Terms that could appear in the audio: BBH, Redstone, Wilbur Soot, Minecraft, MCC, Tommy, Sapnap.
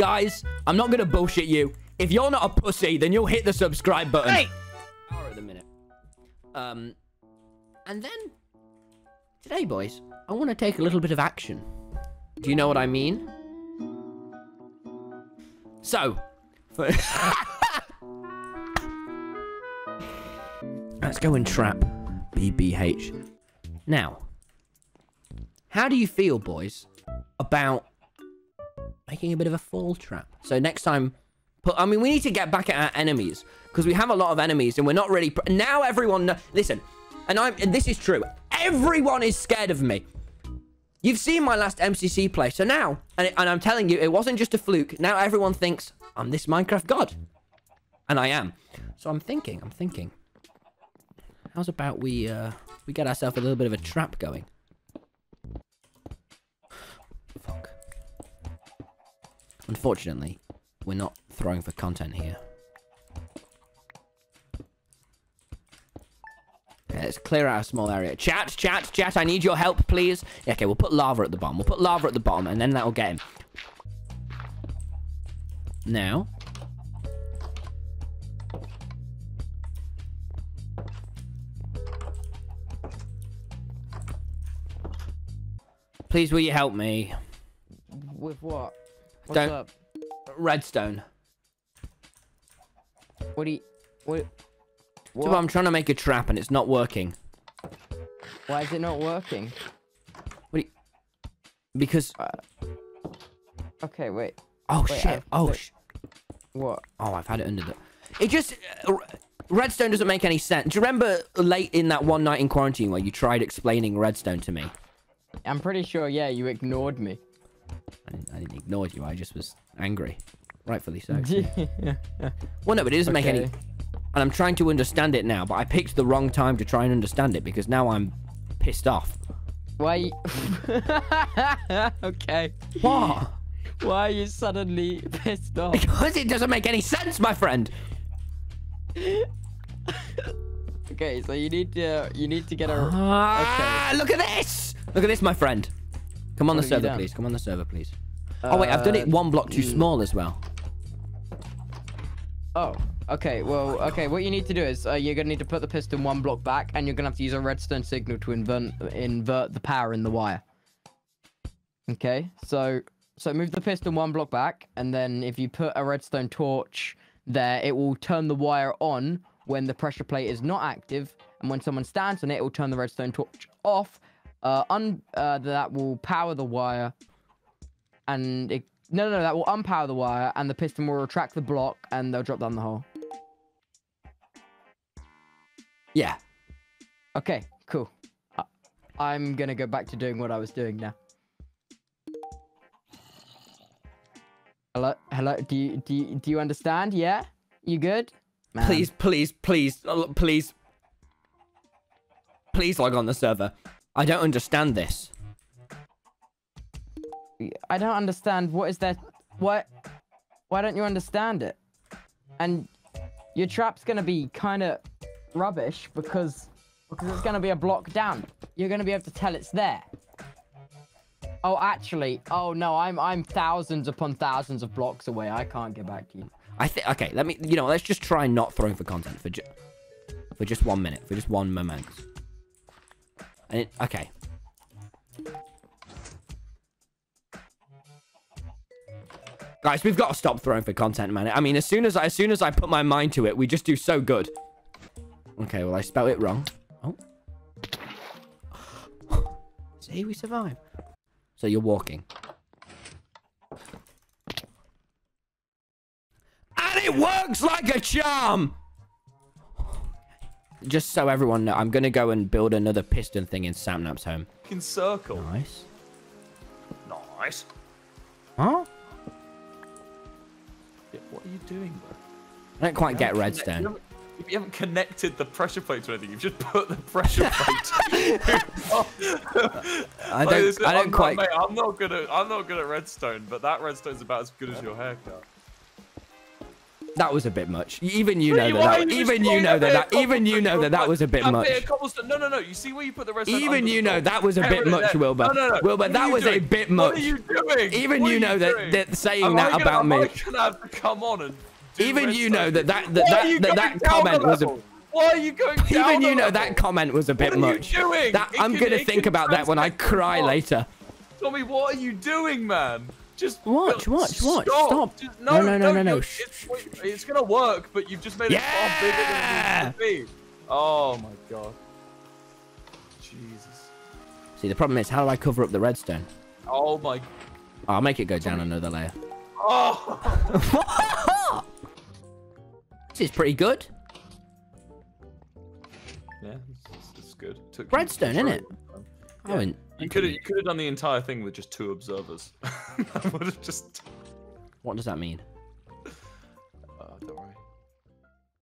Guys, I'm not gonna bullshit you. If you're not a pussy, then you'll hit the subscribe button. Hey! Hour of the minute. And then... Today, boys, I want to take a little bit of action. Do you know what I mean? So... Let's go and trap BBH. Now... How do you feel, boys, about... making a bit of a fall trap? So next time... I mean, we need to get back at our enemies, because we have a lot of enemies and we're not really... Now everyone... Listen, and this is true. Everyone is scared of me. You've seen my last MCC play. So now, and I'm telling you, it wasn't just a fluke. Now everyone thinks I'm this Minecraft god. And I am. So I'm thinking. How's about we get ourselves a little bit of a trap going? Fuck. Unfortunately, we're not throwing for content here. Okay, let's clear out a small area. Chat, I need your help, please. Yeah, okay, we'll put lava at the bottom. And then that'll get him. Now. Please, will you help me? With what? What's up? Redstone. What? So I'm trying to make a trap and it's not working. Why is it not working? Because... okay, wait. Oh, wait, shit. What? Oh, I've had it under the... It just... redstone doesn't make any sense. Do you remember late in that one night in quarantine where you tried explaining redstone to me? I'm pretty sure, yeah, you ignored me. I didn't ignore you. I just was angry. Rightfully so. Yeah. Well, no, but it doesn't make any... And I'm trying to understand it now, but I picked the wrong time to try and understand it because now I'm pissed off. Why? Okay. What? Why are you suddenly pissed off? Because it doesn't make any sense, my friend. Okay, so you need to get a. Okay. Look at this! Look at this, my friend. Come on the server, please. Oh wait, I've done it one block too small as well. Oh. Okay, well, okay, what you need to do is you're going to need to put the piston one block back, and you're going to have to use a redstone signal to invert the power in the wire. Okay, so move the piston one block back, and then if you put a redstone torch there, it will turn the wire on when the pressure plate is not active, and when someone stands on it, it will turn the redstone torch off. That will power the wire, and it... No, that will unpower the wire, and the piston will retract the block, and they'll drop down the hole. Yeah. Okay, cool. I'm gonna go back to doing what I was doing now. Hello. Do you understand? Yeah. You good? Man. Please log on the server. I don't understand this. I don't understand. What is that? What? Why don't you understand it? And your trap's gonna be kind of rubbish because it's gonna be a block down. You're gonna be able to tell it's there. Oh, actually, oh no, I'm thousands upon thousands of blocks away. I can't get back to you. Okay, let me. You know, let's just try not throwing for content for just 1 minute, for just one moment. And it, okay. Guys, we've got to stop throwing for content, man. I mean, as soon as I put my mind to it, we just do so good. Okay, well, I spelled it wrong. Oh. See, we survive. So you're walking. And it works like a charm! Just so everyone knows, I'm going to go and build another piston thing in Sapnap's home. In circle. Nice. Nice. Huh? What are you doing, bro? I don't quite get redstone. You haven't connected the pressure plate to anything. You've just put the pressure plate. I don't quite. Mate, I'm not good at redstone, but that redstone's about as good as your haircut. That was a bit much. Even you know that. Even you know that. Even you know that that was a bit much. No, no, no. You see where you put the rest. Even you know that was a bit much, Wilbur. No, no, no. Wilbur, that was a bit much. What are you doing? Even you know that saying that about me. Come on and. Even you know that comment was a. Why are you going down? Even you know that comment was a bit much. What are you doing? I'm gonna think about that when I cry later. Tommy, what are you doing, man? Just watch, watch, watch. Stop. Just, no, no, no, no, no, no. It's gonna work, but you've just made it far bigger than it needs to be. Oh my god. Jesus. See, the problem is, how do I cover up the redstone? Oh my. Oh, I'll make it go down another layer. Oh. This is pretty good. Yeah, it's good. Took redstone, innit? Yeah. Oh, you could have done the entire thing with just 2 observers. That would have just. What does that mean?